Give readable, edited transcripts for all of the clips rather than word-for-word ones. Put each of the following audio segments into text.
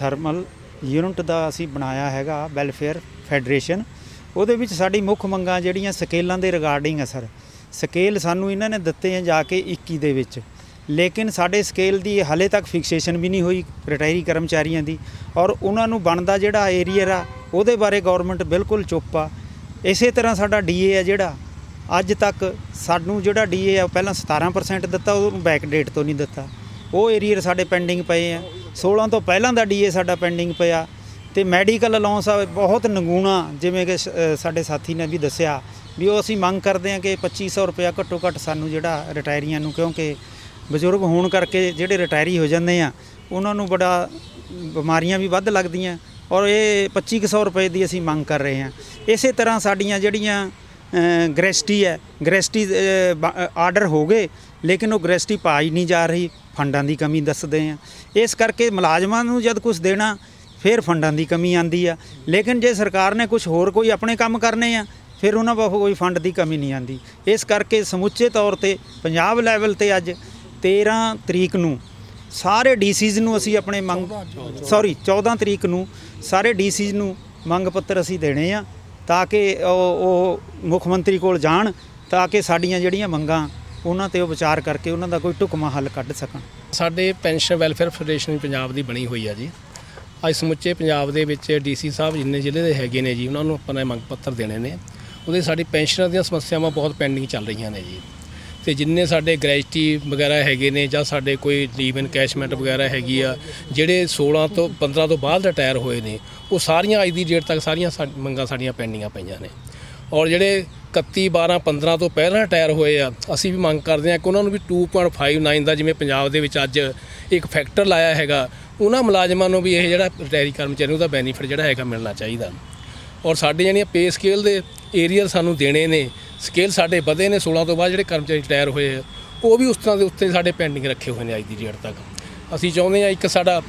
Thermal unit का असी बनाया हैगा वैलफेयर फैडरेशन। ਉਹਦੇ ਵਿੱਚ ਸਾਡੀ ਮੁੱਖ ਮੰਗਾਂ ਜਿਹੜੀਆਂ ਸਕੇਲਾਂ ਦੇ ਰਿਗਾਰਡਿੰਗ ਆ ਸਰ। ਸਕੇਲ ਸਾਨੂੰ ਇਹਨਾਂ ਨੇ ਦਿੱਤੇ ਆ ਜਾ ਕੇ 21 ਦੇ ਵਿੱਚ, ਲੇਕਿਨ ਸਾਡੇ ਸਕੇਲ ਦੀ ਹਾਲੇ ਤੱਕ ਫਿਕਸੇਸ਼ਨ ਵੀ ਨਹੀਂ ਹੋਈ ਰਿਟਾਇਰੀ ਕਰਮਚਾਰੀਆਂ ਦੀ, ਔਰ ਉਹਨਾਂ ਨੂੰ ਬਣਦਾ ਜਿਹੜਾ ਏਰੀਆ ਆ ਉਹਦੇ ਬਾਰੇ ਗਵਰਨਮੈਂਟ ਬਿਲਕੁਲ ਚੁੱਪ ਆ। ਇਸੇ ਤਰ੍ਹਾਂ ਸਾਡਾ ਡੀਏ ਆ ਜਿਹੜਾ ਅੱਜ ਤੱਕ ਸਾਨੂੰ ਜਿਹੜਾ ਡੀਏ ਆ ਪਹਿਲਾਂ 17% ਦਿੱਤਾ, ਉਹਨੂੰ ਬੈਕ ਡੇਟ ਤੋਂ ਨਹੀਂ ਦਿੱਤਾ। ਉਹ ਏਰੀਆ ਸਾਡੇ ਪੈਂਡਿੰਗ ਪਏ ਆ। 16 ਤੋਂ ਪਹਿਲਾਂ ਦਾ ਡੀਏ ਸਾਡਾ ਪੈਂਡਿੰਗ ਪਿਆ। तो मैडिकल अलाउंस बहुत नगूणा, जिमें कि साढ़े साथी ने भी दसिया भी वो असी मंग करते हैं कि 2500 रुपया घट्टो घट्ट सानू जोड़ा रिटायरियां नू, क्योंकि बजुर्ग होने करके जोड़े रिटायरी हो जाते हैं उन्होंने बड़ा बीमारियां भी वध लगदियाँ, और ये 2500 रुपए की असी मंग कर रहे हैं। इस तरह साड़ियाँ जड़ियाँ ग्रेस्टी है, ग्रेस्टी आर्डर हो गए लेकिन वो ग्रेस्टी पाई नहीं जा रही, फंडा की कमी दसते हैं। इस करके मुलाजमान नू जब कुछ देना फिर फंडा की कमी आती है, लेकिन जे सरकार ने कुछ होर कोई अपने काम करने हैं फिर उन्होंने कोई फंड की कमी नहीं आती। इस करके समुचे तौर पर पंजाब लैवल पर अज 13 तरीक नू सारे डीसीज़ नू असी अपने मंग 14 तरीक नू सारे डीसीज़ नू मंग पत्र असी देने आ, ताकि मुख्यमंत्री कोल जाण, ताकि साड़ियाँ जड़ियाँ मंगां उन्हां ते विचार करके उन्हां दा कोई ढुकमा हल कढ सकण। साडे पेनशन वैलफेयर फैडरेशन पंजाब दी बनी हुई है जी। आज समुचे पंजाब के डीसी साहब जिन्ने जिले के हैगे ने जी उन्होंने अपना मंग पत्र देने ने। वो साड़ी पेनशन दी समस्यावां बहुत पेंडिंग चल रही ने जी। तो जिन्ने साडे ग्रेजुटी वगैरह हैगे ने जां साडे कोई लीव इनकैशमेंट वगैरह हैगी आ, जिहड़े 16 तो 15 तो बाद रिटायर होए ने, वो सारियां अज की डेट तक सारियां मंगां साडियां पेंडिंगां पईयां ने। और जिहड़े 31, 12, 15 तो पहला रिटायर हुए आ, असी भी मंग करते हैं कि उन्होंने भी 2.59 का जिमें पंजाब दे विच अज एक फैक्टर लाया हैगा, उन्होंने मुलाजमान भी यह जो रिटायरी कर्मचारियों का बैनीफिट जोड़ा है मिलना चाहिए। और साढ़े जड़िया पे स्केल के एरियर सूँ देने ने, स्केल साढ़े बधे ने 16 तो बाद जो कर्मचारी रिटायर हुए हैं वो भी उस तरह के उत्ते साढ़े पेंडिंग रखे हुए हैं अज की डेट तक। असी चाहते हैं एक साड़ा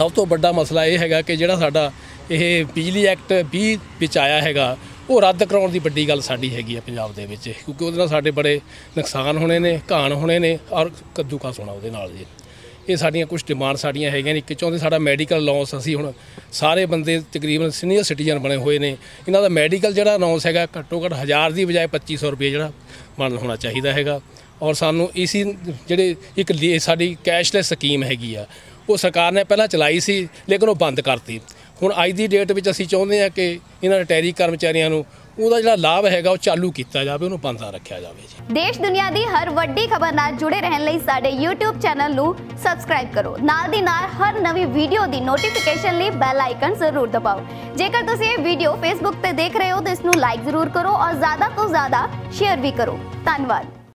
सब तो बड़ा मसला यह है कि जोड़ा साड़ा यह बिजली एक्ट 20 विच आया है वो रद्द कराने की बड़ी गल साड़ी हैगी है पंजाब दे विच, क्योंकि उहदे साडे बड़े नुकसान होने ने, घाण होने ने और कद्दूकास होना उहदे नाल जी। ये साड़ियाँ कुछ डिमांड साड़ियाँ हैगियां ने। एक चाहते साड़ा मैडिकल अलाउंस, असी हुण सारे बंदे तकरीबन सीनियर सिटीजन बने हुए ने, इन्हां दा मैडिकल जिहड़ा अलाउंस हैगा घट्टो घट्ट 1000 की बजाय 2500 रुपये जिहड़ा बन होना चाहिए हैगा। और सानू इसी जिहड़े एक साडी कैशलैस स्कीम हैगी आ, वो सरकार ने पहला चलाई सी लेकिन वो बंद करती। हुण अज की डेट में असी चाहते हैं कि इन्हां रिटायरी कर्मचारियों नूं ਉਹਦਾ ਜਿਹੜਾ ਲਾਭ ਹੈਗਾ ਉਹ ਚਾਲੂ ਕੀਤਾ ਜਾਵੇ, ਉਹਨੂੰ ਬੰਦ ਰੱਖਿਆ ਜਾਵੇ ਜੀ। ਦੇਸ਼ ਦੁਨੀਆ ਦੀ ਹਰ ਵੱਡੀ ਖਬਰ ਨਾਲ ਜੁੜੇ ਰਹਿਣ ਲਈ ਸਾਡੇ YouTube ਚੈਨਲ ਨੂੰ ਸਬਸਕ੍ਰਾਈਬ ਕਰੋ। ਨਾਲ ਦੀ ਨਾਲ ਹਰ ਨਵੀਂ ਵੀਡੀਓ ਦੀ ਨੋਟੀਫਿਕੇਸ਼ਨ ਲਈ ਬੈਲ ਆਈਕਨ ਜ਼ਰੂਰ ਦਬਾਓ। ਜੇਕਰ ਤੁਸੀਂ ਇਹ ਵੀਡੀਓ Facebook ਤੇ ਦੇਖ ਰਹੇ ਹੋ ਤਾਂ ਇਸ ਨੂੰ ਲਾਈਕ ਜ਼ਰੂਰ ਕਰੋ ਔਰ ਜ਼ਿਆਦਾ ਤੋਂ ਜ਼ਿਆਦਾ ਸ਼ੇਅਰ ਵੀ ਕਰੋ। ਧੰਨਵਾਦ।